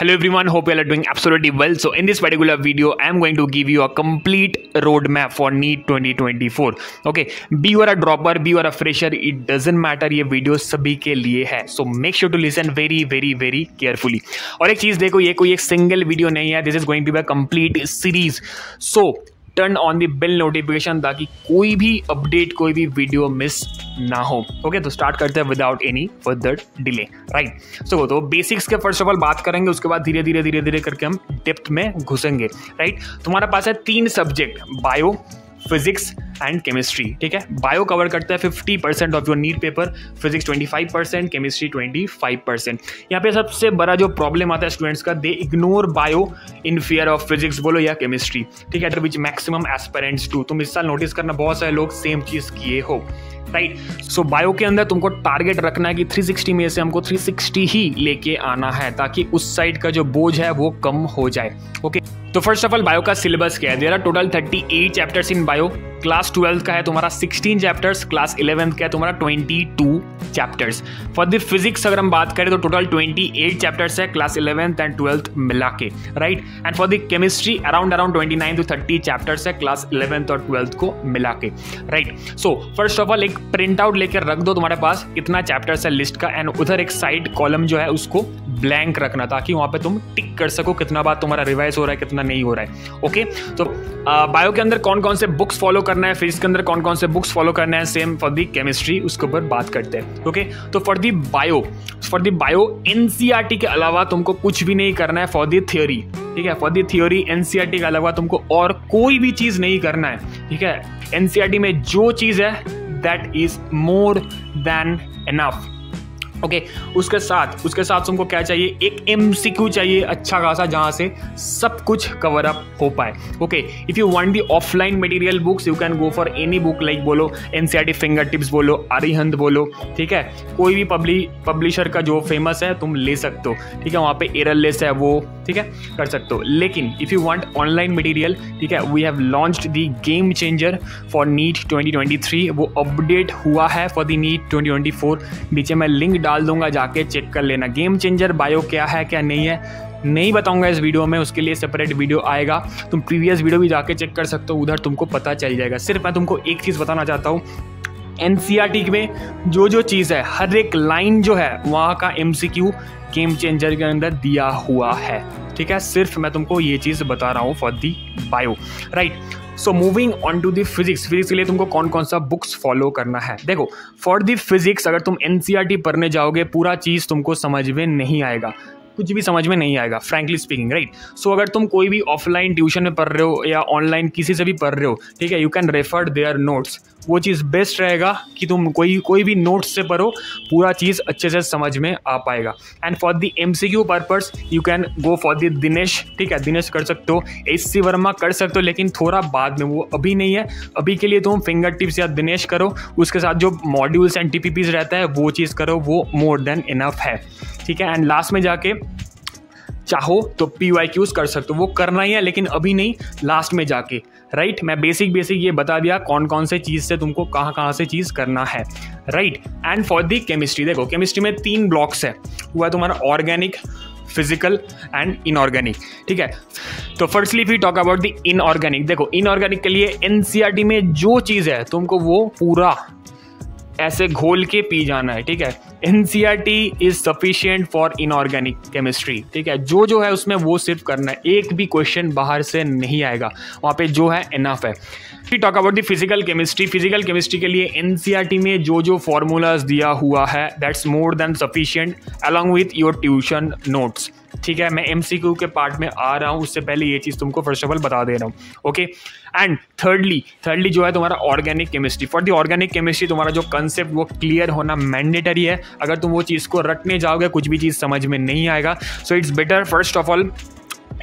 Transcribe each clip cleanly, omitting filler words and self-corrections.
Hello everyone, hope you all are doing absolutely well. So in this particular video, I am going to give you a complete roadmap for NEET 2024. Okay, be you are a dropper, be you are a fresher, it doesn't matter. ये video सभी के लिए है. So make sure to listen very very very carefully. और एक चीज देखो, ये कोई एक सिंगल वीडियो नहीं है. This is going to be a complete series. So turn on the bell notification ताकि कोई भी अपडेट, कोई भी वीडियो मिस ना हो. ओके, तो स्टार्ट करते हैं without any further delay, right. So तो बेसिक्स के फर्स्ट ऑफ ऑल बात करेंगे, उसके बाद धीरे धीरे धीरे धीरे करके हम डेप्थ में घुसेंगे, राइट. तुम्हारे पास है तीन subject, bio, physics and chemistry. ठीक है, बायो कवर करता है 50% of your NEET paper, physics 25%, chemistry 25%. यहाँ पे सबसे बड़ा जो प्रॉब्लम आता है स्टूडेंट्स का, they ignore bio in fear of physics बोलो या केमिस्ट्री. ठीक है, विच मैक्सिमम एस्पिरेंट्स टू. तुम इस साल नोटिस करना, बहुत सारे लोग सेम चीज़ किए हो, राइट. सो बायो के अंदर तुमको टारगेट रखना है कि 360 में से हमको 360 ही लेके आना है ताकि उस साइड का जो बोझ है वो कम हो जाए. ओके, तो फर्स्ट ऑफ ऑल बायो का सिलेबस क्या है. There are total 38 chapters in bio. Class 12 का है तुम्हारा 16 चैप्टर्स, क्लास 11 का है तुम्हारा 22 चैप्टर्स. फॉर द फिजिक्स अगर हम बात करें तो टोटल 28 चैप्टर्स है, क्लास 11th एंड 12th मिला के, right. And for the chemistry around 29 to 30 chapters है, क्लास 11th और 12th को मिला के, right. So first of all एक प्रिंट आउट लेकर रख दो तुम्हारे पास कितना चैप्टर्स है लिस्ट का, एंड उधर एक साइड कॉलम जो है उसको ब्लैंक रखना ताकि वहाँ पे तुम टिक कर सको कितना बार तुम्हारा रिवाइज हो रहा है, कितना नहीं हो रहा है. ओके, तो बायो के अंदर कौन कौन से बुक्स फॉलो करना है, फिजिक्स के अंदर कौन कौन से बुक्स फॉलो करना है, सेम फॉर दी केमिस्ट्री, उसके ऊपर बात करते हैं. ओके, तो फॉर दी बायो एनसीईआरटी के अलावा तुमको कुछ भी नहीं करना है फॉर दी थियोरी. ठीक है, फॉर दी थियोरी एनसीईआरटी के अलावा तुमको और कोई भी चीज़ नहीं करना है. ठीक है, एनसीईआरटी में जो चीज़ है that is more than enough. Okay, उसके साथ तुमको क्या चाहिए, एक एमसीक्यू चाहिए अच्छा खासा, जहाँ से सब कुछ कवर अप हो पाए. Okay, if you want the offline material books, you can go for any book like बोलो एनसीईआरटी फिंगर टिप्स बोलो, अरिहंत बोलो. ठीक है, कोई भी पब्लिशर का जो फेमस है तुम ले सकते हो. ठीक है, वहाँ पे एररलेस है वो, ठीक है, कर सकते हो. लेकिन if you want online material, ठीक है, we have launched the game changer for NEET 2023. वो अपडेट हुआ है फॉर दी नीट 2024. नीचे मैं लिंक डाल दूंगा, जाके चेक कर लेना. गेम चेंजर बायो क्या है क्या नहीं है नहीं बताऊंगा इस वीडियो में, उसके लिए सेपरेट वीडियो आएगा. तुम प्रीवियस वीडियो भी जाके चेक कर सकते हो, उधर तुमको पता चल जाएगा. सिर्फ मैं तुमको एक चीज़ बताना चाहता हूँ, एनसीईआरटी में जो जो चीज़ है, हर एक लाइन जो है वहाँ का एमसीक्यू गेम चेंजर के अंदर दिया हुआ है. ठीक है, सिर्फ मैं तुमको ये चीज़ बता रहा हूँ for the bio, right. So moving on to the physics. Physics के लिए तुमको कौन कौन सा बुक्स फॉलो करना है, देखो फॉर दी फिजिक्स अगर तुम एनसीईआरटी पढ़ने जाओगे पूरा चीज़ तुमको समझ में नहीं आएगा, कुछ भी समझ में नहीं आएगा फ्रैंकली स्पीकिंग, राइट. सो अगर तुम कोई भी ऑफलाइन ट्यूशन में पढ़ रहे हो या ऑनलाइन किसी से भी पढ़ रहे हो, ठीक है, you can refer their notes. वो चीज़ बेस्ट रहेगा कि तुम कोई भी नोट्स से पढ़ो, पूरा चीज़ अच्छे से समझ में आ पाएगा. And for the MCQ purpose you can go for the Dinesh. ठीक है, दिनेश कर सकते हो, SC वर्मा कर सकते हो, लेकिन थोड़ा बाद में, वो अभी नहीं है. अभी के लिए तुम फिंगर टिप्स या दिनेश करो, उसके साथ जो मॉड्यूल्स एंड TPPs रहता है वो चीज़ करो, वो मोर देन इनफ है. ठीक है, एंड लास्ट में जाके चाहो तो PYQs कर सकते हो, वो करना ही है लेकिन अभी नहीं, लास्ट में जाके, राइट. मैं बेसिक ये बता दिया कौन कौन से चीज़ से तुमको कहाँ से चीज़ करना है, right. And for the chemistry, देखो केमिस्ट्री में तीन ब्लॉक्स है, वो है तुम्हारा ऑर्गेनिक, फिजिकल एंड इनऑर्गेनिक. ठीक है, तो firstly we talk about the inorganic. देखो इनऑर्गेनिक के लिए एनसीईआरटी में जो चीज़ है तुमको वो पूरा ऐसे घोल के पी जाना है. ठीक है, NCERT is sufficient for inorganic chemistry. ठीक है, जो है उसमें वो सिर्फ करना है, एक भी क्वेश्चन बाहर से नहीं आएगा, वहाँ पे जो है इनफ है. Talk about the physical chemistry. Physical chemistry के लिए एनसीईआरटी में जो फॉर्मूलाज दिया हुआ है that's more than sufficient along with your tuition notes. ठीक है, मैं एमसीक्यू के पार्ट में आ रहा हूँ, उससे पहले ये चीज़ तुमको फर्स्ट ऑफ ऑल बता दे रहा हूँ. ओके, एंड थर्डली जो है तुम्हारा organic chemistry. For the organic chemistry तुम्हारा जो कंसेप्ट वो क्लियर होना मैंडेटरी है. अगर तुम वो चीज़ को रटने जाओगे कुछ भी चीज़ समझ में नहीं आएगा. So it's better first of all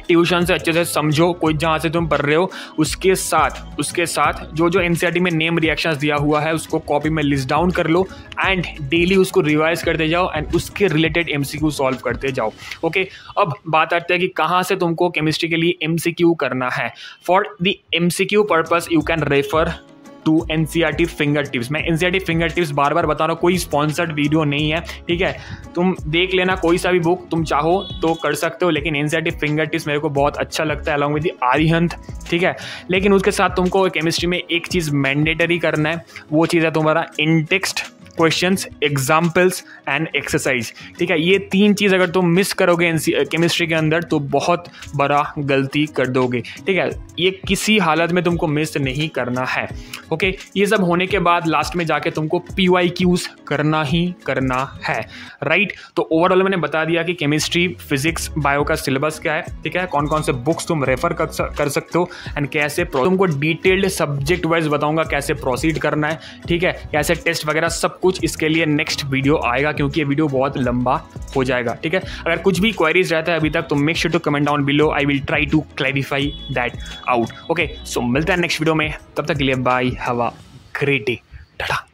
tuition से अच्छे से समझो, कोई जहाँ से तुम पढ़ रहे हो उसके साथ जो एनसीईआरटी में नेम रिएक्शंस दिया हुआ है उसको कॉपी में लिस्ट डाउन कर लो एंड डेली उसको रिवाइज करते जाओ एंड उसके रिलेटेड एमसीक्यू सॉल्व करते जाओ. ओके, अब बात आती है कि कहाँ से तुमको केमिस्ट्री के लिए एमसीक्यू करना है. For the MCQ purpose you can refer to NCERT finger tips. मैं एनसीईआरटी फिंगर टिप्स बार बार बता रहा हूँ, कोई स्पॉन्सर्ड वीडियो नहीं है, ठीक है। तुम देख लेना कोई सा भी बुक तुम चाहो तो कर सकते हो, लेकिन एनसीईआरटी फिंगर टिप्स मेरे को बहुत अच्छा लगता है अलॉन्ग विद आर्यहंत, ठीक है। लेकिन उसके साथ तुमको केमिस्ट्री में एक चीज़ मैंडेटरी करना है, वो चीज़ है तुम्हारा intext questions, examples and exercise, ठीक है। ये तीन चीज़ अगर तुम मिस करोगे केमिस्ट्री के अंदर तो बहुत बड़ा गलती कर दोगे, ठीक है। ये किसी हालत में तुमको मिस नहीं करना है, ओके। ये सब होने के बाद लास्ट में जाके तुमको PYQs करना ही करना है, राइट। तो ओवरऑल मैंने बता दिया कि केमिस्ट्री, फिजिक्स, बायो का सिलेबस क्या है, ठीक है, कौन कौन से बुक्स तुम रेफर कर सकते हो एंड कैसे। तुमको डिटेल्ड सब्जेक्ट वाइज बताऊँगा कैसे प्रोसीड करना है, ठीक है, कैसे टेस्ट वगैरह सब कुछ। इसके लिए नेक्स्ट वीडियो आएगा क्योंकि ये वीडियो बहुत लंबा हो जाएगा, ठीक है। अगर कुछ भी क्वेरीज रहता है अभी तक तो make sure to comment down below, I will try to clarify that out, okay. So मिलते हैं नेक्स्ट वीडियो में, तब तक के लिए bye, have a great day, Tata.